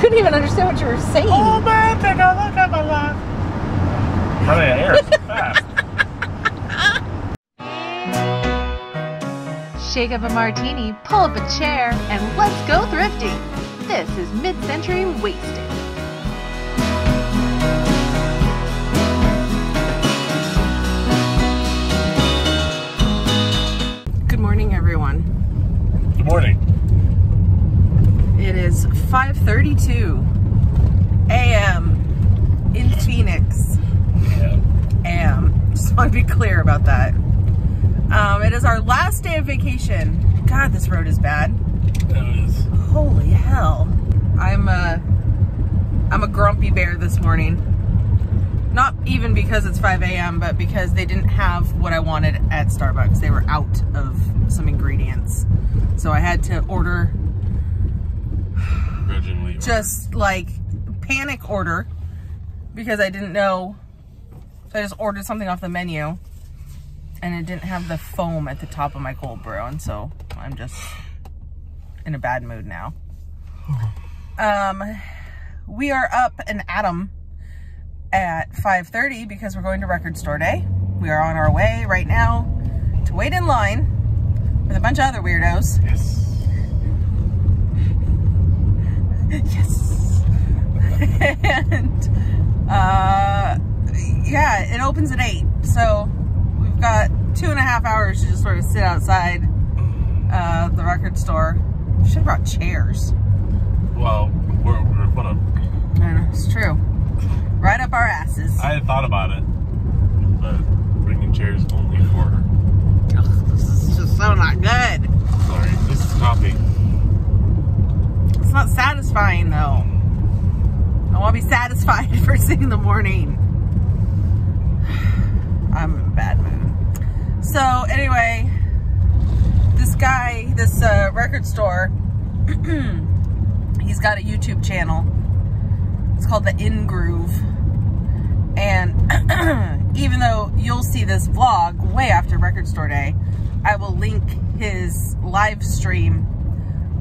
couldn't even understand what you were saying. Oh man, take a look at my life. How did I air so fast? Shake up a martini, pull up a chair, and let's go thrifting. This is Mid-Century Wasted. Good morning, everyone. Good morning. It is 5:32 a.m. in Phoenix. Yeah. A.m. Just want to be clear about that. It is our last day of vacation. God, this road is bad. It is. Holy hell! I'm a grumpy bear this morning. Not even because it's 5 a.m., but because they didn't have what I wanted at Starbucks. They were out of some ingredients, so I had to order. Just like panic order because I didn't know. So I just ordered something off the menu and it didn't have the foam at the top of my cold brew, and so I'm just in a bad mood now. We are up and at 'em at 5:30 because we're going to Record Store Day. We are on our way right now to wait in line with a bunch of other weirdos. Yes. Yes. And yeah, it opens at 8, so we've got 2.5 hours to just sort of sit outside the record store. We should have brought chairs. Well, we're put up. I know, it's true. Right up our asses. I had thought about it, but bringing chairs only for her. Ugh, this is just so not good. Sorry, this is coffee. It's not satisfying though. I want to be satisfied first thing in the morning. I'm in a bad mood. So anyway, this guy, this record store, he's got a YouTube channel. It's called The In Groove. And even though you'll see this vlog way after Record Store Day, I will link his live stream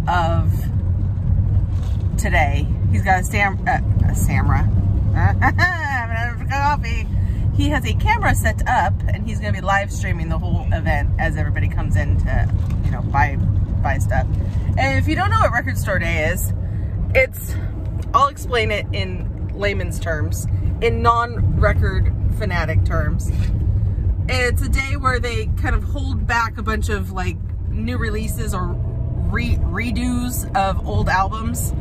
of today. He's got a Samra. Coffee. He has a camera set up, and he's going to be live streaming the whole event as everybody comes in to, you know, buy stuff. And if you don't know what Record Store Day is, it's, I'll explain it in layman's terms, in non-record fanatic terms. It's a day where they kind of hold back a bunch of like new releases or redos of old albums,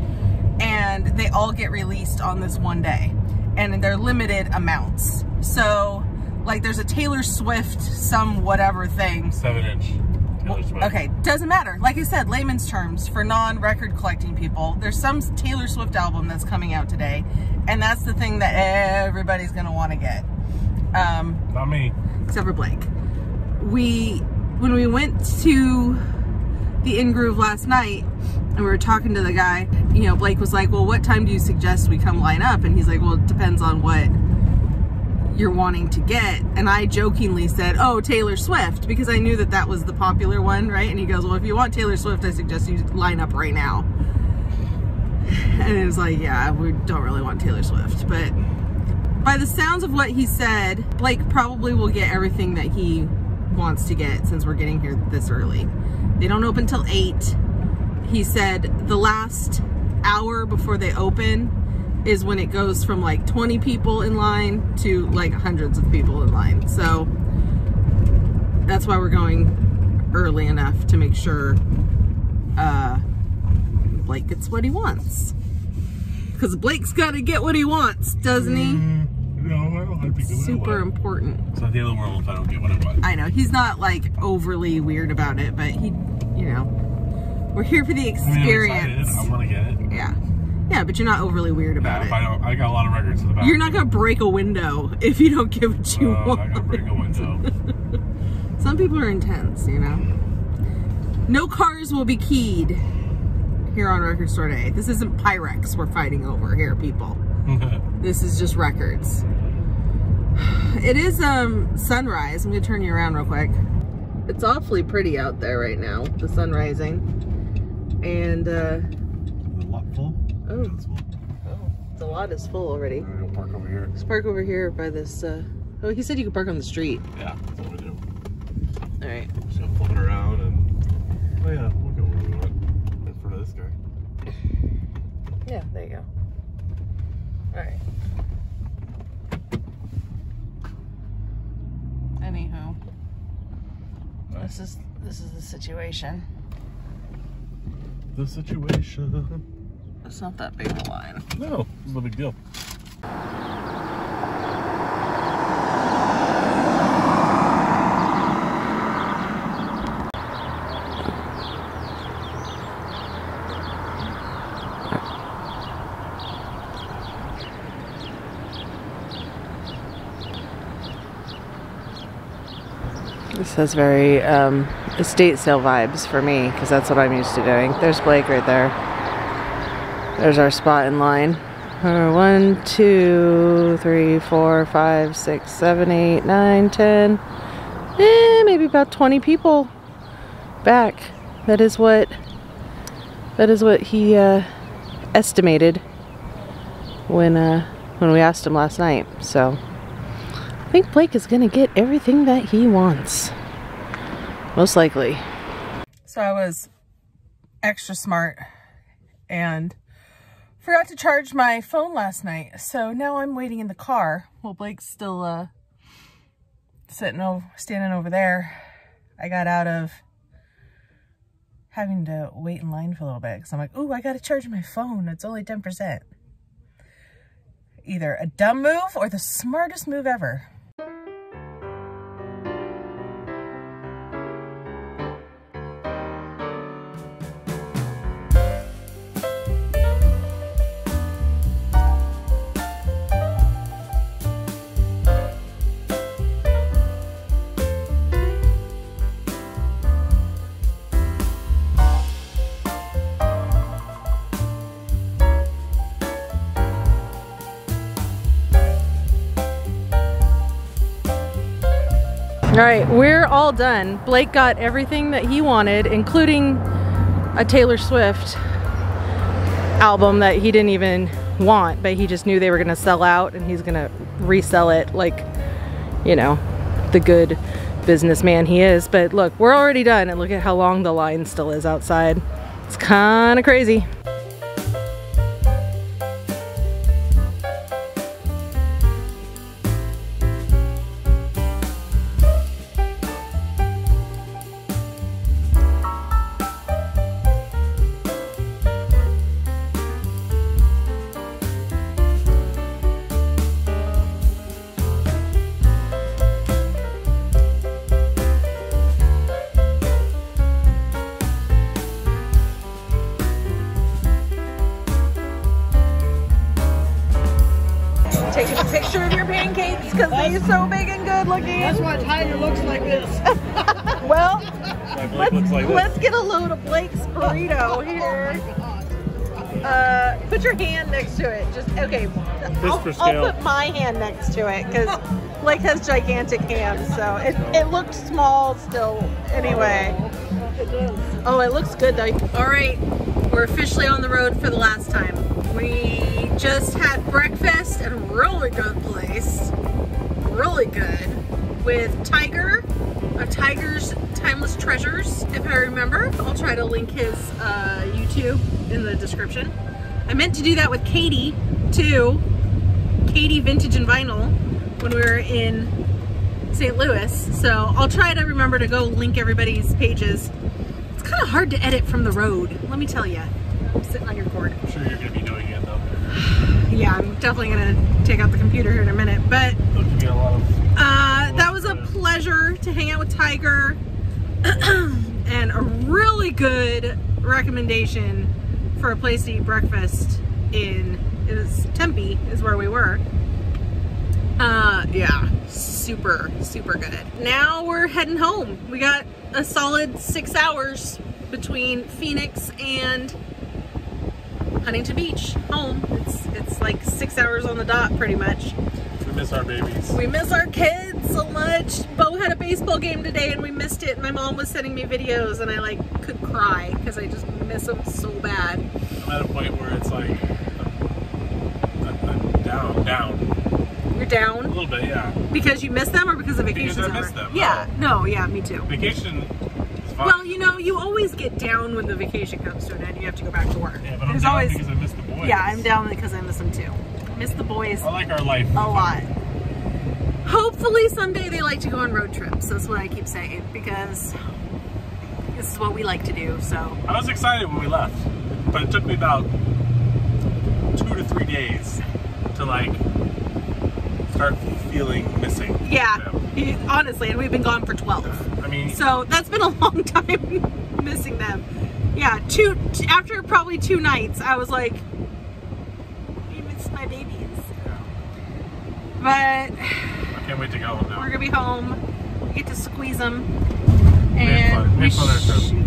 and they all get released on this one day, and they're limited amounts. So like there's a Taylor Swift some whatever thing, 7-inch Taylor Swift. Okay, doesn't matter, like I said, layman's terms for non-record collecting people. There's some Taylor Swift album that's coming out today, and that's the thing that everybody's gonna want to get. Not me, except for Blake. When we went to The In Groove last night, and we were talking to the guy, you know, Blake was like, well, what time do you suggest we come line up? And he's like, well, it depends on what you're wanting to get. And I jokingly said, oh, Taylor Swift, because I knew that that was the popular one, right? And he goes, well, if you want Taylor Swift, I suggest you line up right now. And it was like, yeah, we don't really want Taylor Swift. But by the sounds of what he said, Blake probably will get everything that he wants to get since we're getting here this early. They don't open till 8. He said the last hour before they open is when it goes from like 20 people in line to like hundreds of people in line. So that's why we're going early enough to make sure Blake gets what he wants. Because Blake's got to get what he wants, doesn't he? No, I don't have to get what I want. Super important. It's not the end of the world if I don't get what I want. I know. He's not like overly weird about it, but he, you know. We're here for the experience. I mean, I'm excited. I want to get it. Yeah. Yeah, but you're not overly weird about it. I got a lot of records in the back. You're not going to break a window if you don't get what you want. I'm not going to break a window. Some people are intense, you know. No cars will be keyed here on Record Store Day. This isn't Pyrex we're fighting over here, people. This is just records. It is sunrise. I'm going to turn you around real quick. It's awfully pretty out there right now, the sun rising. And a lot full? Oh. The lot is full already. I'm gonna go park over here. Let's park over here by this, oh, he said you could park on the street. Yeah, that's what we do. Alright. Just gonna flip it around and, oh yeah, we'll go where we want. In front of this guy. Yeah, there you go. Alright. Anyhow. Nice. This is the situation. The situation. It's not that big of a line. No, it's no big deal. This has very estate sale vibes for me, because that's what I'm used to doing. There's Blake right there. There's our spot in line. 1, 2, 3, 4, 5, 6, 7, 8, 9, 10, maybe about 20 people back. That is what he estimated when we asked him last night. So I think Blake is gonna get everything that he wants, most likely. So I was extra smart and forgot to charge my phone last night, so now I'm waiting in the car. Well, Blake's still standing over there. I got out of having to wait in line for a little bit, because I'm like, ooh, I gotta charge my phone. It's only 10%. Either a dumb move or the smartest move ever. All right, we're all done. Blake got everything that he wanted, including a Taylor Swift album that he didn't even want, but he just knew they were gonna sell out and he's gonna resell it like, you know, the good businessman he is. But look, we're already done, and look at how long the line still is outside. It's kinda crazy. Taking a picture of your pancakes because they're so big and good looking. That's why Tiger looks like this. Well, let's get a load of Blake's burrito here. Put your hand next to it. Just okay. I'll put my hand next to it because Blake has gigantic hands, so it looked small still. Anyway. Oh, it looks good though. All right, we're officially on the road for the last time. We just had breakfast at a really good place, really good, with Tiger, of Tiger's Timeless Treasures, if I remember. I'll try to link his YouTube in the description. I meant to do that with Katie, too. Katie Vintage and Vinyl, when we were in St. Louis. So I'll try to remember to go link everybody's pages. It's kind of hard to edit from the road, let me tell you. Sitting on your cord. I'm sure you're going to be doing it though. Yeah, I'm definitely going to take out the computer here in a minute, but that was a pleasure to hang out with Tiger and a really good recommendation for a place to eat breakfast in, it was Tempe is where we were. Yeah, super, super good. Now we're heading home. We got a solid 6 hours between Phoenix and Huntington Beach, home. It's like 6 hours on the dot, pretty much. We miss our babies. We miss our kids. out so much. Bo had a baseball game today and we missed it. My mom was sending me videos and I like could cry because I just miss them so bad. I'm at a point where it's like, I'm down. You're down? A little bit, yeah. Because you miss them or because the vacation's over? Because I miss them. Yeah, no, yeah, me too. Vacation. Well, you know, you always get down when the vacation comes to an end. You have to go back to work. Yeah, but I'm down always, because I miss the boys. Yeah, I'm down because I miss them too. Miss the boys. I like our life a lot. Hopefully someday they like to go on road trips. That's what I keep saying because this is what we like to do. So I was excited when we left, but it took me about 2 to 3 days to like start feeling missing. Yeah. So. Honestly, and we've been gone for 12. I mean, so that's been a long time missing them. Yeah, after probably 2 nights, I was like, I miss my babies. Yeah. But I can't wait to go home now. We're gonna be home. We get to squeeze them, and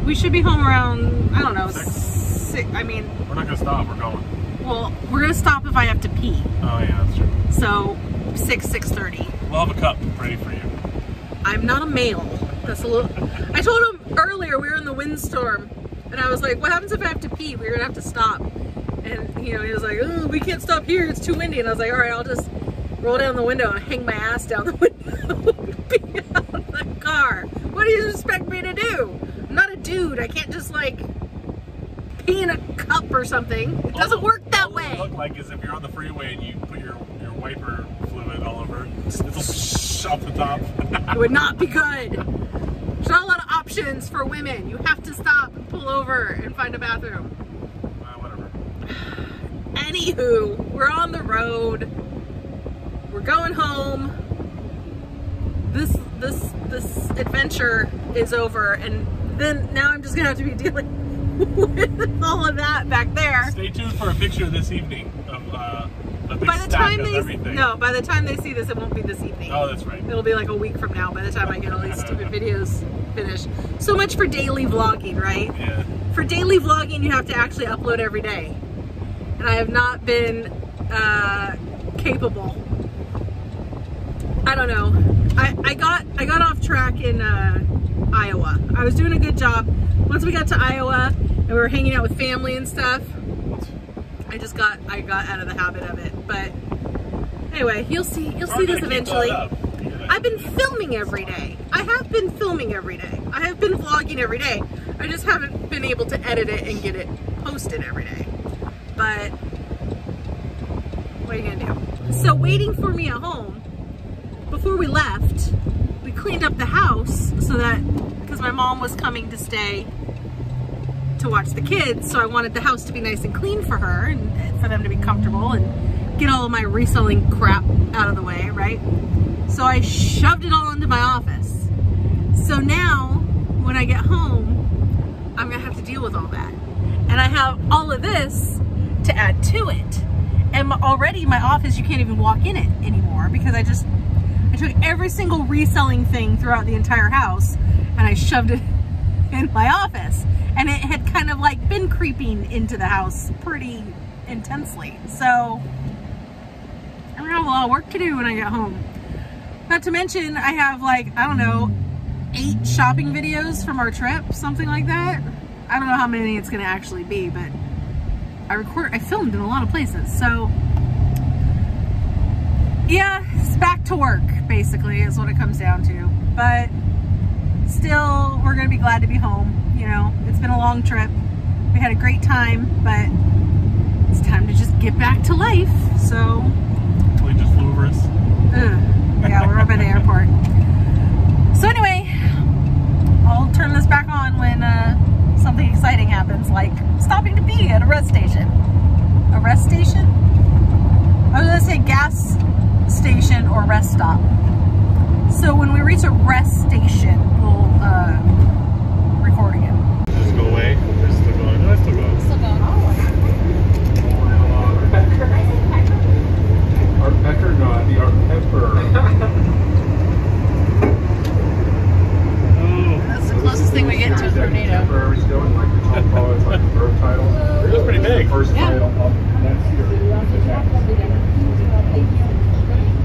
we should be home around I don't know 6. I mean, we're not gonna stop. We're going. Well, we're gonna stop if I have to pee. Oh yeah, that's true. So 6:30. We'll have a cup ready for you. I'm not a male. That's a little. I told him earlier we were in the windstorm, and I was like, "What happens if I have to pee? We're gonna have to stop." And you know, he was like, "Oh, we can't stop here. It's too windy." And I was like, "All right, I'll just roll down the window and hang my ass down the window and pee out of the car." What do you expect me to do? I'm not a dude. I can't just like pee in a cup or something. It doesn't work that way. All it would look like is if you're on the freeway and you put your wiper fluid all over. It'll off the top. It would not be good. There's not a lot of options for women. You have to stop and pull over and find a bathroom. Whatever. Anywho, we're on the road. We're going home. This adventure is over, and then now I'm just gonna have to be dealing with all of that back there. Stay tuned for a picture this evening of by the time they see this, it won't be this evening. Oh, that's right. It'll be like a week from now by the time I get all these stupid videos finished. So much for daily vlogging, right? Yeah. For daily vlogging, you have to actually upload every day. And I have not been capable. I don't know. I got off track in Iowa. I was doing a good job. Once we got to Iowa and we were hanging out with family and stuff, I got out of the habit of it. But anyway, you'll see this eventually. I've been filming every day. I have been filming every day. I have been vlogging every day. I just haven't been able to edit it and get it posted every day. But what are you gonna do? So waiting for me at home, before we left, we cleaned up the house so that, because my mom was coming to stay to watch the kids, so I wanted the house to be nice and clean for her and for them to be comfortable and get all of my reselling crap out of the way, right? So I shoved it all into my office. So now when I get home, I'm gonna have to deal with all that. And I have all of this to add to it. And already my office, you can't even walk in it anymore because I took every single reselling thing throughout the entire house and I shoved it in my office. And it had kind of like been creeping into the house pretty intensely. So I'm gonna have a lot of work to do when I get home. Not to mention I have like, I don't know, 8 shopping videos from our trip, something like that. I don't know how many it's gonna actually be, but I filmed in a lot of places. So yeah, it's back to work basically is what it comes down to. But still, we're gonna be glad to be home. You know, it's been a long trip. We had a great time, but it's time to just get back to life. So we just flew over us. Yeah, we're up at the airport. So anyway, I'll turn this back on when something exciting happens, like stopping to pee at a rest station. A rest station? I was gonna say gas station or rest stop. So when we reach a rest station, we'll record again. They're still going. Oh. Art Pepper? No, the Art Pepper. That's the closest thing we get to a tornado. Temporary doing like the top ball, it's like the verb title. It was pretty big. First title up next year.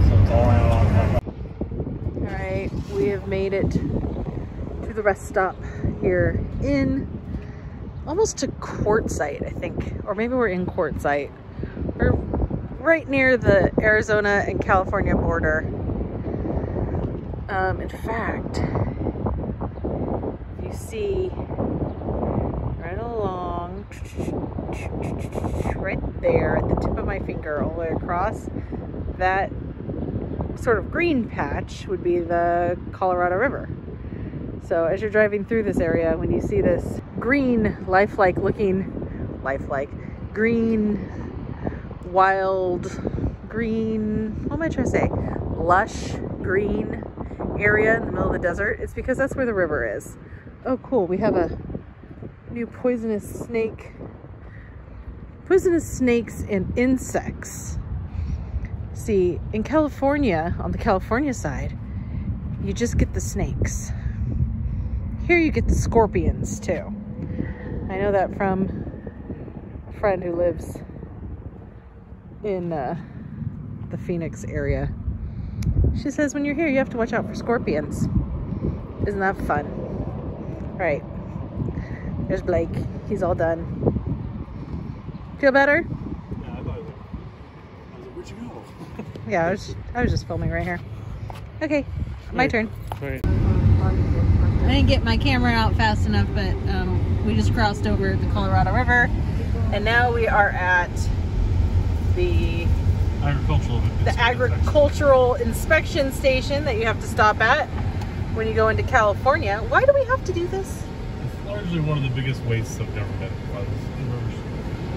So it's all along. made it to the rest stop here in almost to Quartzsite, I think, or maybe we're in Quartzsite. We're right near the Arizona and California border. In fact, if you see right along, right there at the tip of my finger all the way across, that sort of green patch would be the Colorado River. So as you're driving through this area, when you see this green, lifelike looking, green, wild green, what am I trying to say, lush green area in the middle of the desert, it's because that's where the river is. Oh cool, we have a new poisonous snake. Poisonous snakes and insects. See, in California, on the California side, you just get the snakes. Here you get the scorpions too. I know that from a friend who lives in the Phoenix area. She says when you're here you have to watch out for scorpions. Isn't that fun? Right. There's Blake. He's all done. Feel better? Yeah, I thought it was. I was like, where'd you go? Yeah, I was just filming right here. Okay, my turn. Right. I didn't get my camera out fast enough, but we just crossed over the Colorado River and now we are at the agricultural inspection station that you have to stop at when you go into California. Why do we have to do this? It's largely one of the biggest wastes of government.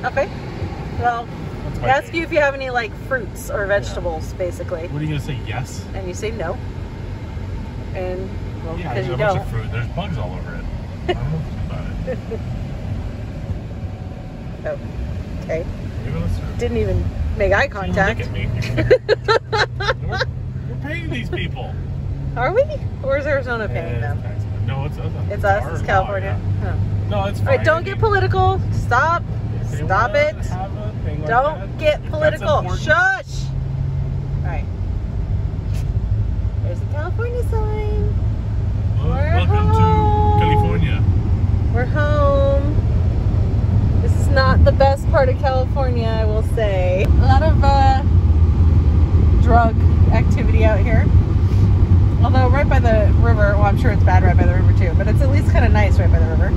Okay. Well, I ask you if you have any like fruits or vegetables, basically. What are you gonna say? Yes. And you say no. And well, yeah, there's a bunch of fruit. There's bugs all over it. I don't know about it. Oh. Okay. Didn't even make eye contact. Look at me. we're paying these people. Are we? Or is Arizona paying them? No, it's us. It's us. It's California. Yeah. Oh. No, it's fine. All right, don't get political. Stop. Stop it. Like don't get political. Shush. All right. There's the California sign. Well, welcome to California. We're home. Not the best part of California, I will say. A lot of drug activity out here. Although right by the river, well, I'm sure it's bad right by the river too, but it's at least kind of nice right by the river.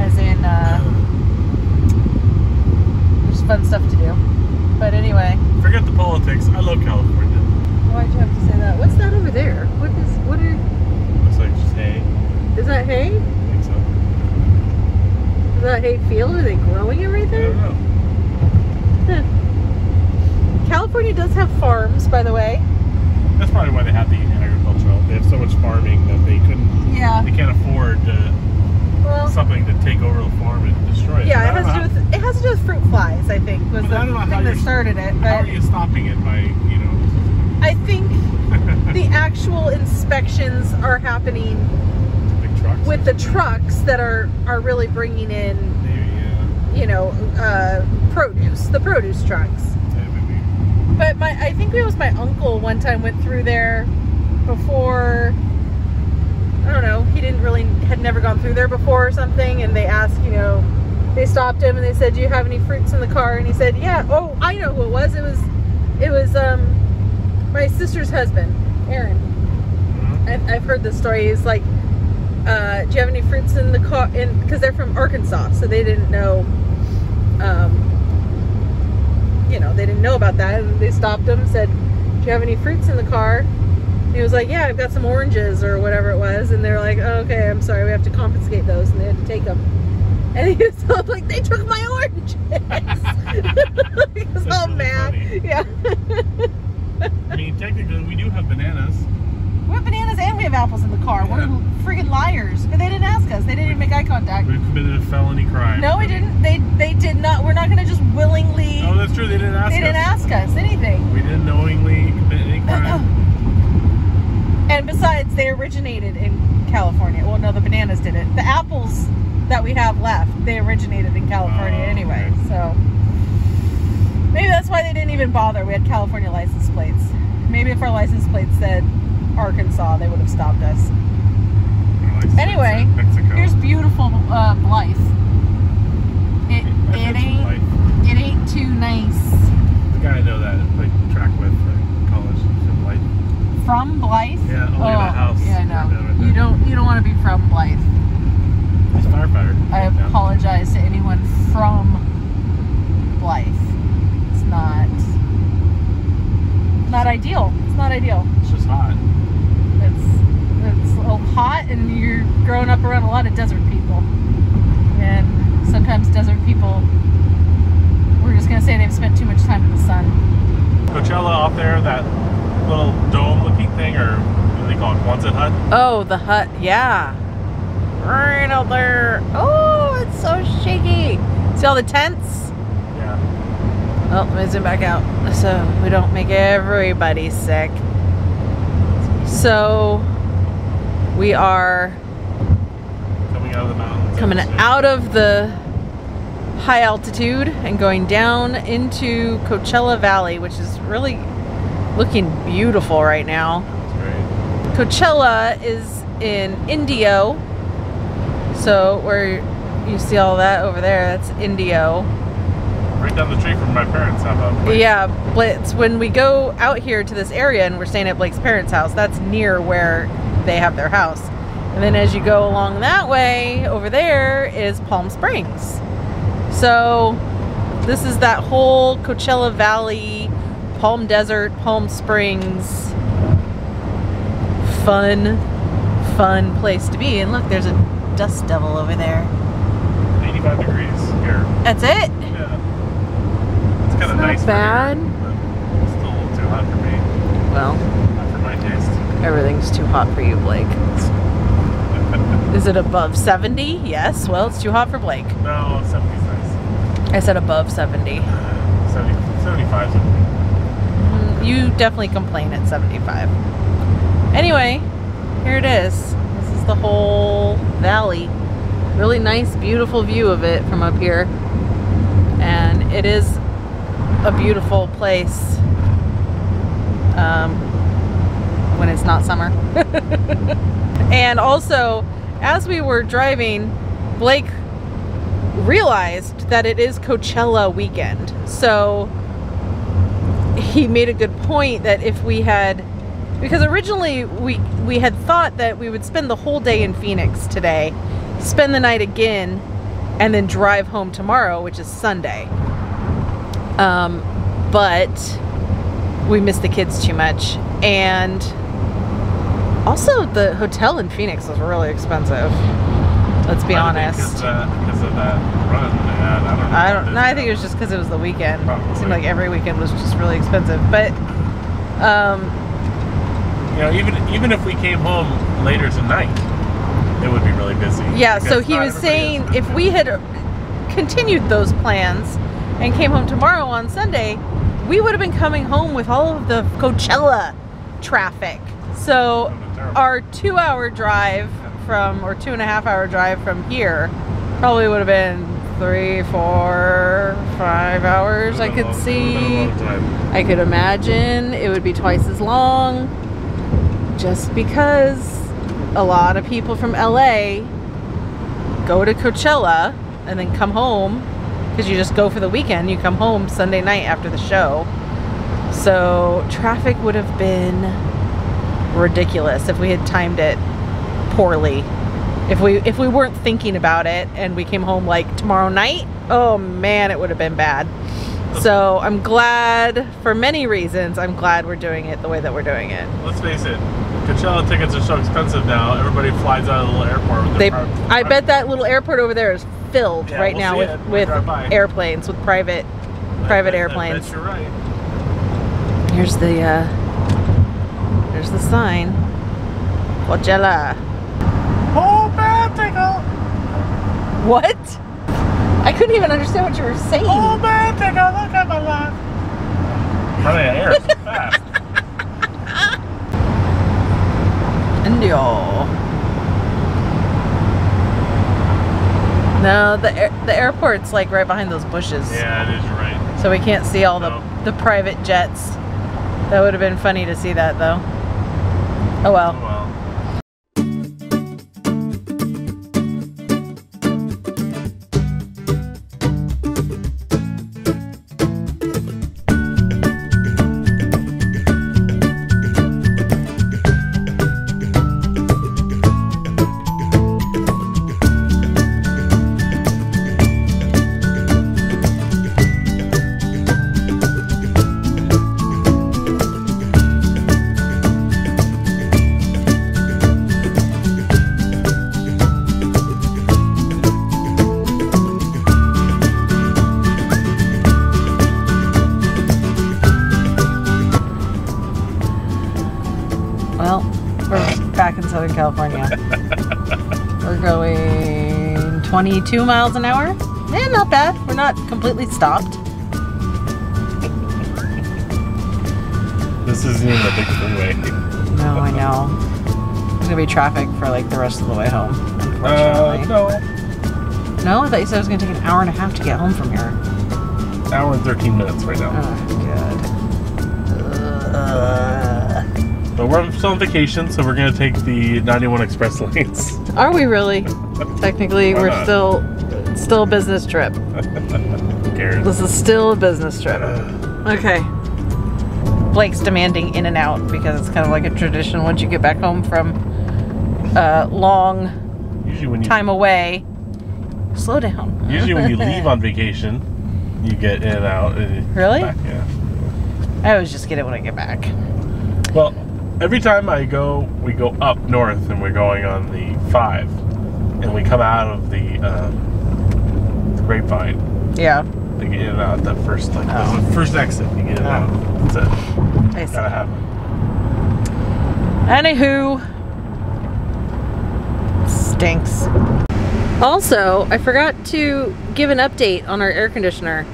As in, there's fun stuff to do. But anyway. Forget the politics. I love California. Why'd you have to say that? What's that over there? What is, what are... Looks like just hay. Is that hay? I think so. Is that hay field? Are they growing it right there? I don't know. Huh. California does have farms, by the way. That's probably why they have the agricultural. They have so much farming that they couldn't. Yeah. They can't afford something to take over the farm and destroy it. Yeah, it has to do with fruit flies. I think was the thing that started it. But how are you stopping it by I think the actual inspections are happening. With the trucks that are really bringing in, yeah. Produce, the produce trucks. Yeah, but I think it was my uncle one time went through there before, I don't know, he had never gone through there before or something, and they asked, they stopped him and they said, do you have any fruits in the car? And he said, yeah, oh, I know who it was. It was my sister's husband, Aaron. I've heard this story, he's like, do you have any fruits in the car? Because they're from Arkansas, so they didn't know, they didn't know about that. And they stopped him and said, do you have any fruits in the car? And he was like, yeah, I've got some oranges or whatever it was. And they were like, oh, okay, I'm sorry, we have to confiscate those. And they had to take them. And he was all like, they took my oranges. He was all really mad. Funny. Yeah. I mean, technically, we do have bananas. We have bananas and we have apples in the car. Yeah. We're friggin' liars. But they didn't ask us. They didn't even make eye contact. We've committed a felony crime. No, we didn't. They did not. We're not going to just willingly. Oh, that's true. They didn't ask us. They didn't ask us anything. We didn't knowingly commit any crime. And besides, they originated in California. Well, no, the bananas didn't. The apples that we have left, they originated in California anyway. Okay. So maybe that's why they didn't even bother. We had California license plates. Maybe if our license plates said Arkansas, they would have stopped us. Well, anyway, here's beautiful Blythe. It ain't too nice. The guy I know that I played track with in college from Blythe. From Blythe? Yeah, only in a house. Yeah, I know. Right, you don't want to be from Blythe. He's a firefighter. I apologize to anyone from Blythe. It's not ideal. It's not ideal. It's just hot. It's a little hot, and you're growing up around a lot of desert people. And sometimes desert people, we're just going to say they've spent too much time in the sun. Coachella off there, that little dome-looking thing, or what do they call it, Quonset hut? Oh, the hut, yeah. Right out there. Oh, it's so shaky. See all the tents? Yeah. Oh, let me zoom back out so we don't make everybody sick. So we are coming out of the mountains, out of the high altitude and going down into Coachella Valley, which is really looking beautiful right now. That's great. Coachella is in Indio. So where you see all that over there, that's Indio. Right down the street from my parents' house. Yeah, it's when we go out here to this area and we're staying at Blake's parents' house, that's near where they have their house. And then as you go along that way, over there is Palm Springs. So this is that whole Coachella Valley, Palm Desert, Palm Springs, fun place to be. And look, there's a dust devil over there. 85 degrees here. That's it? Yeah. It's kind of nice. Not bad. Here, but it's still a little too hot for me. Well, not for my taste. Everything's too hot for you, Blake. Is it above 70? Yes. Well, it's too hot for Blake. No, 70's nice. I said above 70. 75's okay. You definitely complain at 75. Anyway, here it is. The whole valley. Really nice, beautiful view of it from up here. And it is a beautiful place when it's not summer. And also, as we were driving, Blake realized that it is Coachella weekend. So he made a good point that if we had, because originally we had thought that we would spend the whole day in Phoenix today, spend the night again, and then drive home tomorrow, which is Sunday. But we missed the kids too much. And also the hotel in Phoenix was really expensive. Let's be honest. Because of that run they had, I think it was just because it was the weekend. Probably. It seemed like every weekend was just really expensive. But you know, even if we came home later tonight, it would be really busy. Yeah, so he was saying if we had continued those plans and came home tomorrow on Sunday, we would have been coming home with all of the Coachella traffic. So our 2 hour drive from, or 2.5 hour drive from here, probably would have been 3, 4, 5 hours. I could see. I could imagine it would be twice as long. Just because a lot of people from LA go to Coachella and then come home, because you just go for the weekend, you come home Sunday night after the show. So traffic would have been ridiculous if we had timed it poorly. If we weren't thinking about it and we came home like tomorrow night, oh man, it would have been bad. So I'm glad, for many reasons, I'm glad we're doing it the way that we're doing it. Let's face it, Coachella tickets are so expensive now, everybody flies out of the little airport. With their I bet that little airport over there is filled right now with airplanes, with private airplanes. I bet you're right. Here's the, there's the sign. Coachella. Oh, bad tickle! What? I couldn't even understand what you were saying. Oh man, take a look at my life. How did I air so fast? Indio. No, the airport's like right behind those bushes. Yeah, it is right. So we can't see all the private jets. That would have been funny to see that though. Oh well. Oh well. Southern California. We're going 22 miles an hour. Eh, not bad. We're not completely stopped. This isn't even a big freeway. No, I know. There's gonna be traffic for like the rest of the way home, unfortunately. No. No? I thought you said it was gonna take an hour and a half to get home from here. Hour and 13 minutes right now. Oh, good. But we're still on vacation, so we're going to take the 91 Express lanes. Are we really? Technically, we're not. Still a business trip. Who cares? This is still a business trip. Okay. Blake's demanding In-N-Out because it's kind of like a tradition once you get back home from a long time away. Slow down. Usually when you leave on vacation, you get In-N-Out. Really? Yeah. I always just get it when I get back. Well. Every time I go, we go up north and we're going on the 5 and we come out of the Grapevine. Yeah. To get it out that first, like, the first exit, you get it out. That's it. Nice. Gotta happen. Anywho. Stinks. Also, I forgot to give an update on our air conditioner.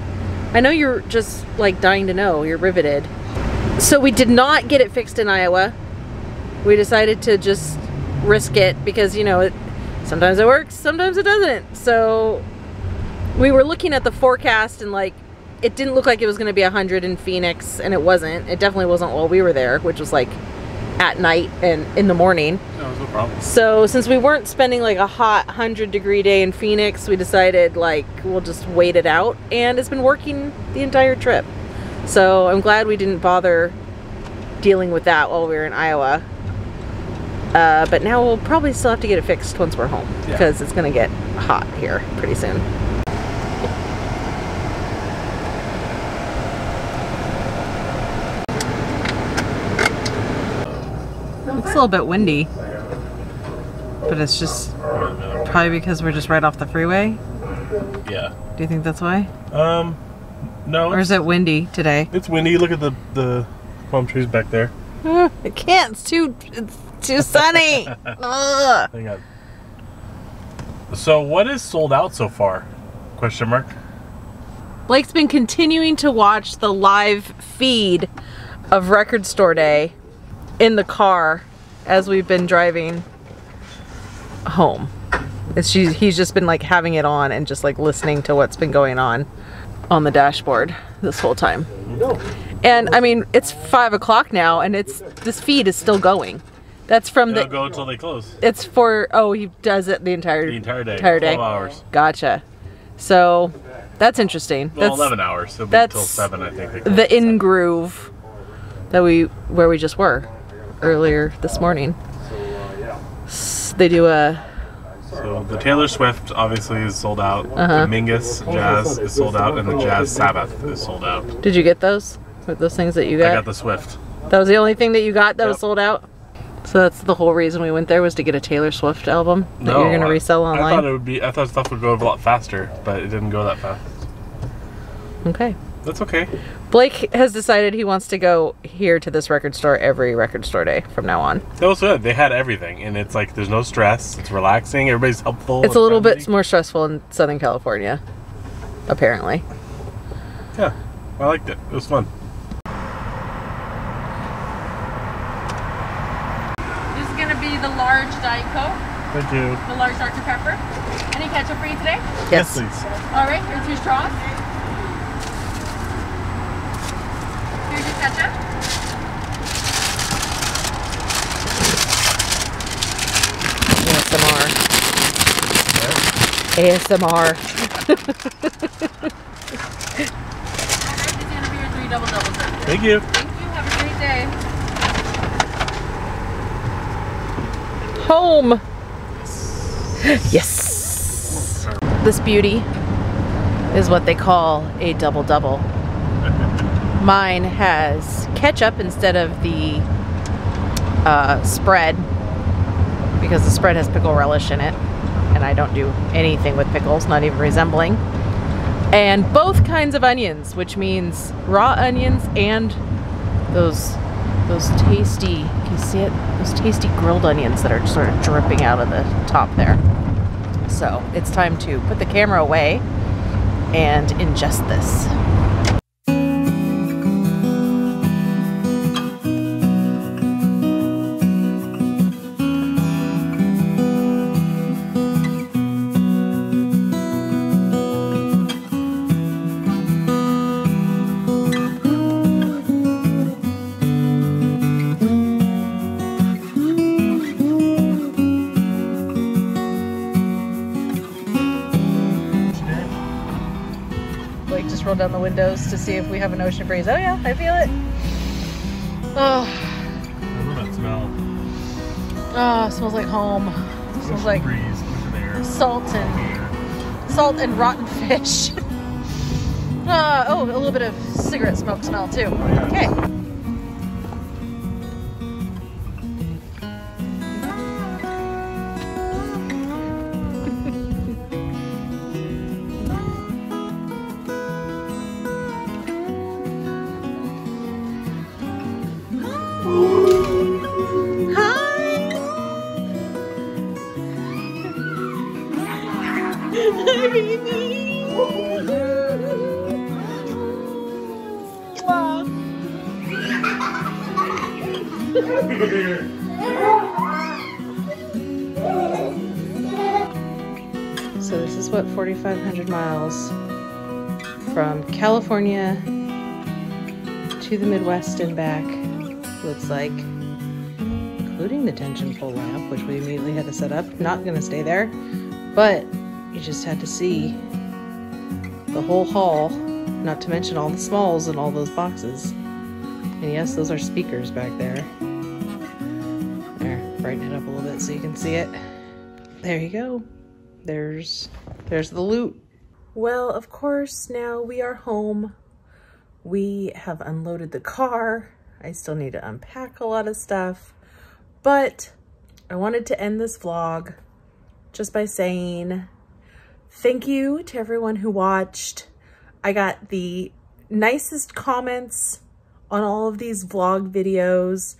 I know you're just, like, dying to know. You're riveted. So we did not get it fixed in Iowa. We decided to just risk it because, you know, sometimes it works, sometimes it doesn't. So we were looking at the forecast and, like, it didn't look like it was going to be 100 in Phoenix, and it wasn't. It definitely wasn't while we were there, which was, like, at night and in the morning. That was no problem. So since we weren't spending, like, a hot 100-degree day in Phoenix, we decided, like, we'll just wait it out, and it's been working the entire trip. So I'm glad we didn't bother dealing with that while we were in Iowa. But now we'll probably still have to get it fixed once we're home, because it's going to get hot here pretty soon. It's a little bit windy, but it's just probably because we're just right off the freeway. Yeah. Do you think that's why? No. Or is it windy today? It's windy. Look at the palm trees back there. I can't. It's too sunny. Hang on. So what is sold out so far? Question mark. Blake's been continuing to watch the live feed of Record Store Day in the car as we've been driving home. He's just been, like, having it on and just, like, listening to what's been going on the dashboard this whole time. And I mean, it's 5 o'clock now and this feed is still going. That's from It'll go until they close. It's for, oh, he does it the entire day. Entire day. 12 hours. Gotcha. So that's interesting. Well, that's 11 hours. So that's until 7, I think. The In Groove that where we just were earlier this morning. So they do So the Taylor Swift obviously is sold out, the Mingus Jazz is sold out, and the Jazz Sabbath is sold out. Did you get those? Those things that you got? I got the Swift. That was the only thing that you got that was sold out? So that's the whole reason we went there, was to get a Taylor Swift album that you're going to resell online? I thought stuff would go a lot faster, but it didn't go that fast. Okay. That's okay. Blake has decided he wants to go here to this record store every Record Store Day from now on. That was good. They had everything, and it's like there's no stress. It's relaxing. Everybody's helpful. It's a little bit more stressful in Southern California, apparently. Yeah, I liked it. It was fun. This is going to be the large Diet Coke. Thank you. The large Dr. Pepper. Any ketchup for you today? Yes, please. All right, here's your straws. Here's your ketchup. ASMR. Thank you. Thank you. Have a great day. Home. Yes. This beauty is what they call a double-double. Mine has ketchup instead of the spread, because the spread has pickle relish in it, and I don't do anything with pickles, not even resembling. And both kinds of onions, which means raw onions and those tasty, can you see it? Those tasty grilled onions that are sort of dripping out of the top there. So it's time to put the camera away and ingest this. Down the windows to see if we have an ocean breeze. Oh yeah, I feel it. Oh, I love that smell. Oh, it smells like home. It smells like breeze, there. salt and rotten fish. Oh, a little bit of cigarette smoke smell too. Oh, yeah. Okay. So this is what 4,500 miles from California to the Midwest and back looks like, including the tension pole lamp, which we immediately had to set up. Not gonna stay there, but you just had to see the whole haul, not to mention all the smalls and all those boxes. And yes, those are speakers back there. There, brighten it up a little bit so you can see it. There you go. There's the loot. Well, of course, now we are home. We have unloaded the car. I still need to unpack a lot of stuff, but I wanted to end this vlog just by saying thank you to everyone who watched. I got the nicest comments on all of these vlog videos.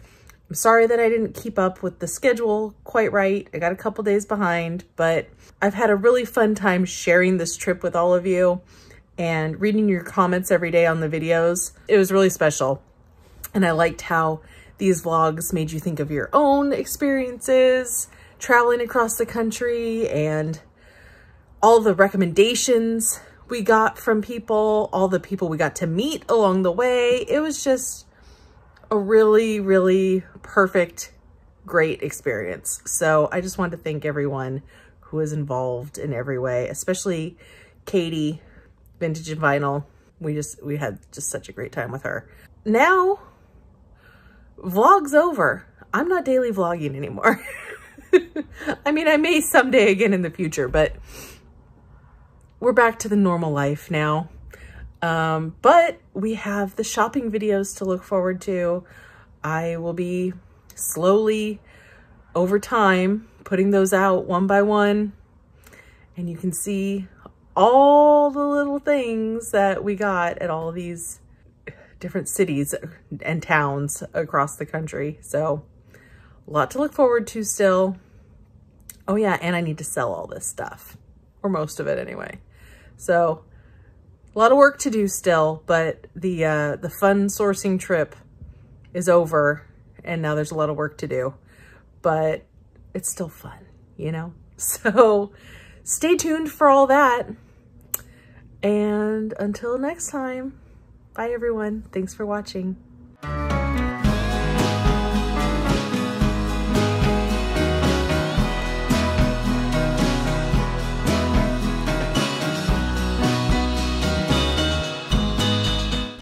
I'm sorry that I didn't keep up with the schedule quite right. I got a couple days behind, but I've had a really fun time sharing this trip with all of you and reading your comments every day on the videos. It was really special. And I liked how these vlogs made you think of your own experiences, traveling across the country, and all the recommendations we got from people, all the people we got to meet along the way. It was just a really, really perfect, great experience. So I just wanted to thank everyone who was involved in every way, especially Katie, Vintage and Vinyl. We had just such a great time with her. Now, vlog's over. I'm not daily vlogging anymore. I mean, I may someday again in the future, but we're back to the normal life now. But we have the shopping videos to look forward to. I will be slowly, over time, putting those out one by one. And you can see all the little things that we got at all these different cities and towns across the country. So a lot to look forward to still. Oh yeah, and I need to sell all this stuff, or most of it anyway. So a lot of work to do still, but the fun sourcing trip is over, and now there's a lot of work to do, but it's still fun, you know? So stay tuned for all that. And until next time, bye everyone. Thanks for watching.